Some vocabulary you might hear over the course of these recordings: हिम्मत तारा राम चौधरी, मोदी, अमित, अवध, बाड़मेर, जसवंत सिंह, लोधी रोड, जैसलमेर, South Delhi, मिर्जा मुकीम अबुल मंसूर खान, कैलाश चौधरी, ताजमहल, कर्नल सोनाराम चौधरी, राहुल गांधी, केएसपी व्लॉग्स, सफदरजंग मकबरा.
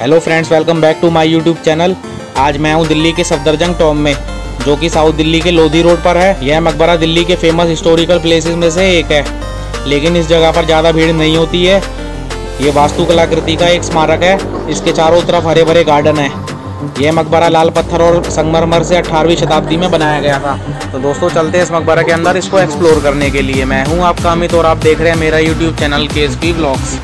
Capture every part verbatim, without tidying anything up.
Hello friends, welcome back to my YouTube channel. आज मैं हूं दिल्ली के सफदरजंग टॉम में, जो कि साउथ दिल्ली के लोधी रोड पर है। यह मकबरा दिल्ली के फेमस हिस्टोरिकल प्लेसेस में से एक है, लेकिन इस जगह पर ज़्यादा भीड़ नहीं होती है। ये वास्तुकलाकृति का एक स्मारक है। इसके चारों तरफ हरे भरे गार्डन है। यह मकबरा लाल पत्थर और संगमरमर से अठारहवीं शताब्दी में बनाया गया था। तो दोस्तों, चलते हैं इस मकबरा के अंदर इसको एक्सप्लोर करने के लिए। मैं हूँ आपका अमित और आप देख रहे हैं मेरा YouTube channel केएसपी व्लॉग्स।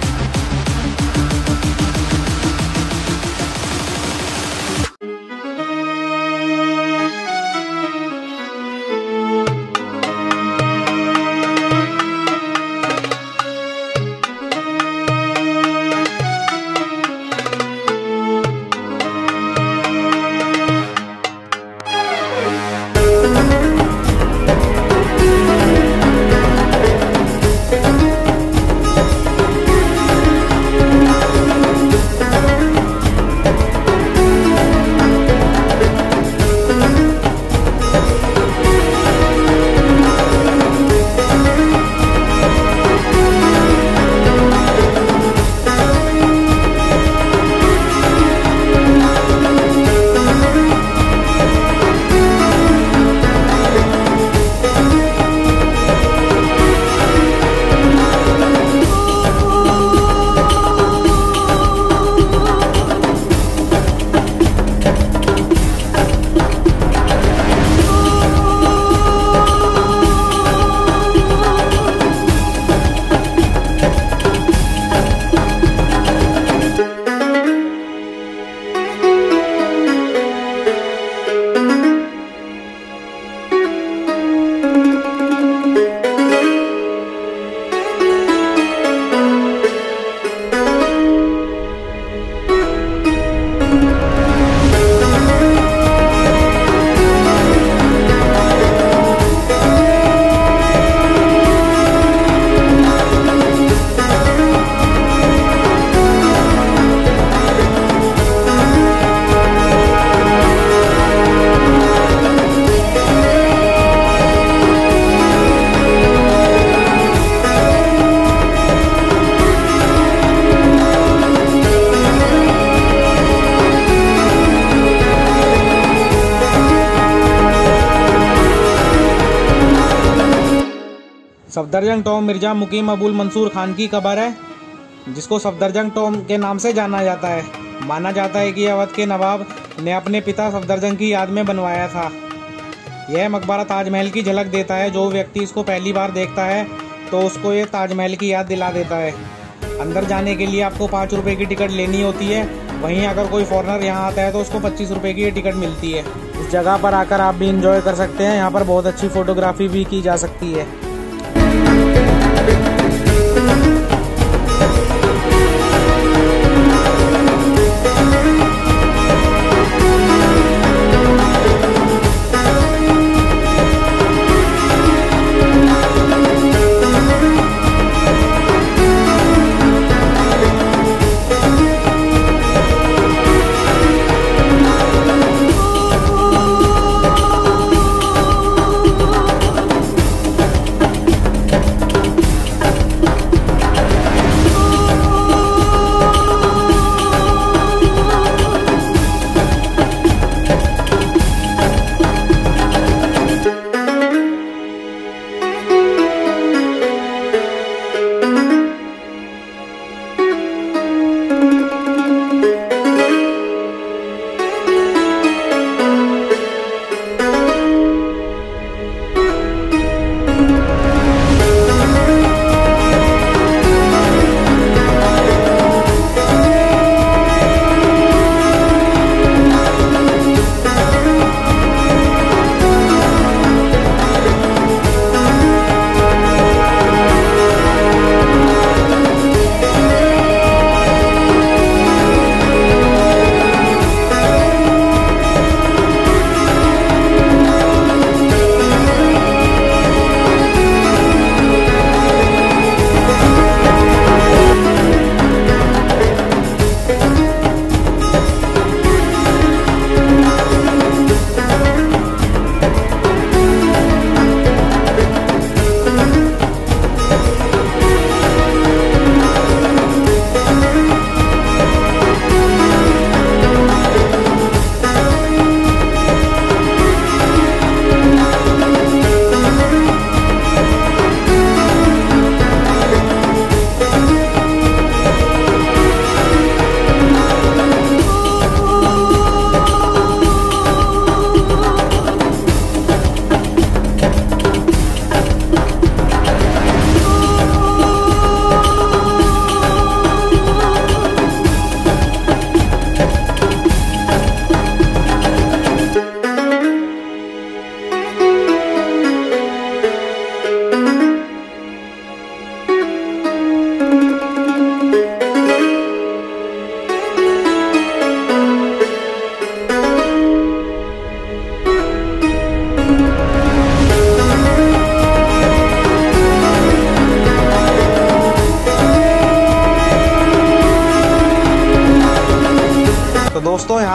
Safdarjung tomb मिर्जा मुकीम अबुल मंसूर खान की कब्र है, जिसको सफदरजंग टॉम के नाम से जाना जाता है। माना जाता है कि अवध के नवाब ने अपने पिता सफदरजंग की याद में बनवाया था। यह मकबरा ताजमहल की झलक देता है। जो व्यक्ति इसको पहली बार देखता है तो उसको ये ताजमहल की याद दिला देता है। अंदर जाने के लिए आपको पाँच रुपये की टिकट लेनी होती है। वहीं अगर कोई फॉरेनर यहाँ आता है तो उसको पच्चीस रुपये की ये टिकट मिलती है। इस जगह पर आकर आप भी इंजॉय कर सकते हैं। यहाँ पर बहुत अच्छी फोटोग्राफी भी की जा सकती है।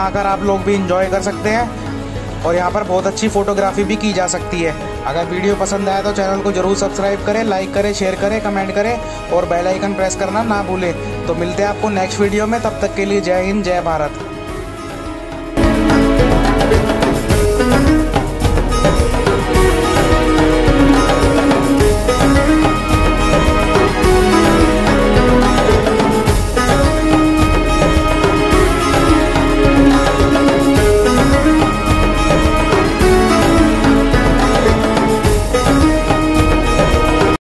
आकर आप लोग भी इंजॉय कर सकते हैं और यहाँ पर बहुत अच्छी फोटोग्राफी भी की जा सकती है। अगर वीडियो पसंद आया तो चैनल को जरूर सब्सक्राइब करें, लाइक करें, शेयर करें, कमेंट करें और बेल आइकन प्रेस करना ना भूलें। तो मिलते हैं आपको नेक्स्ट वीडियो में, तब तक के लिए जय हिंद, जय भारत।